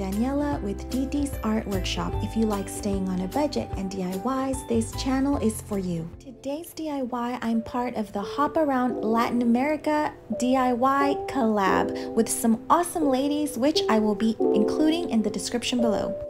Daniela with DD's Art Workshop. If you like staying on a budget and DIYs, this channel is for you. Today's DIY, I'm part of the Hop Around Latin America DIY collab with some awesome ladies, which I will be including in the description below.